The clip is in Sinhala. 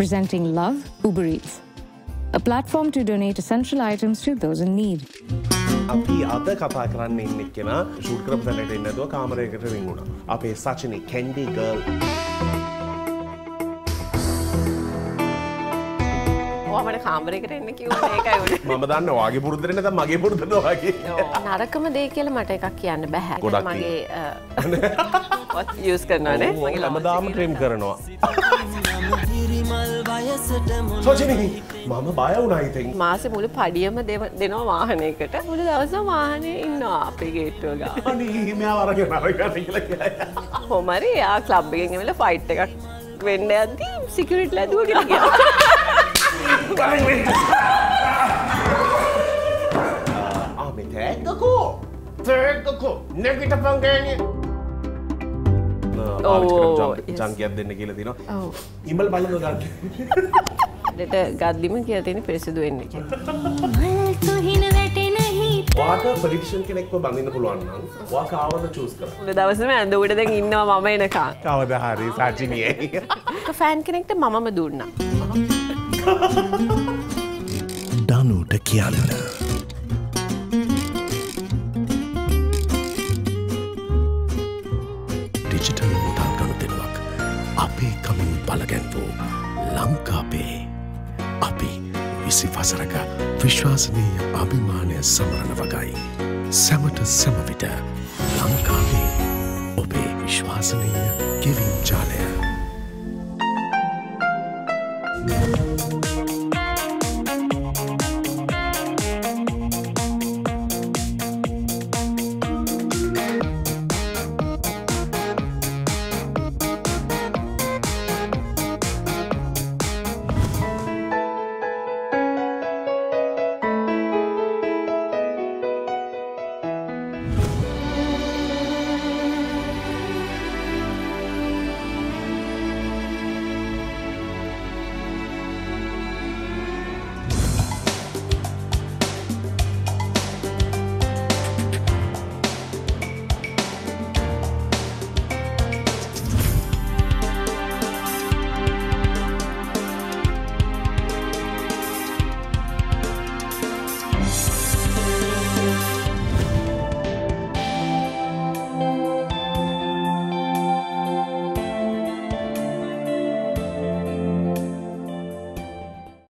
Presenting love, Uber Eats, a platform to donate essential items to those in need. අපි අද කතා කරන්න ඉන්න එක්කෙනා ෂූට් කරපු තැනට එන්නේ නැතුව කාමරයකට රින් වුණා. අපේ සචිනි කැන්ඩි ගර්ල්. ඔයාමර කාමරයකට එන්න කිව්වනේ ඒකයි උනේ. මම දන්නවා ඔයාගේ පුරුද්දට නැත්නම් මගේ පුරුද්දද ඔයාගේ. නරකම දේ කියලා මට එකක් කියන්න බෑ. මගේ what use කරනවානේ. මගේ ළමදාම ට්‍රිම් කරනවා. සචිනි මම බය වුණා ඉතින්. මාසේ මුළු පඩියම දෙනවා වාහනයකට. මුළු දවසම වාහනේ ඉන්නවා අපේ ගේට්ටුව ගාව. අනේ මෙයා වරගෙන අරගෙන කියලා කියයි. කොහමද එයා ක්ලබ් එකෙන් එවිලා ෆයිට් එකක් වෙන්න යද්දී සිකියුරිටි ලැබුවා කියලා කියනවා. ආ මේ තේකකෝ නෙගිට පංගේනේ. ජංගියක් දෙන්න කියලා තියෙනවා. ඔව්. ඉමල් බලනවා ගන්න. දෙට ගද්දිම කියලා තියෙන පිරිසිදු වෙන්න කියලා. වාක ප්‍රෙඩික්ෂන් කෙනෙක්ව බඳින්න පුළුවන් නම් වාක ආවද choose කරා. මුල දවසේම ඇඳ උඩ දැන් ඉන්නවා මම එනකන්. කවදා හරි සජිනියේ. ක ෆෑන් කෙනෙක්ට මමම දුන්නා. දනුට කියන්න. Digital මුදල් ගනුදෙනුවක් අපේ කමින් බලගැන්වූ ලංකාවේ අපි 20 වසරක විශ්වාසනීය අභිමානය සමරන වගයි සැමට සැම විට ලංකාවේ ඔබේ විශ්වාසනීය ගෙවීම් ජාලය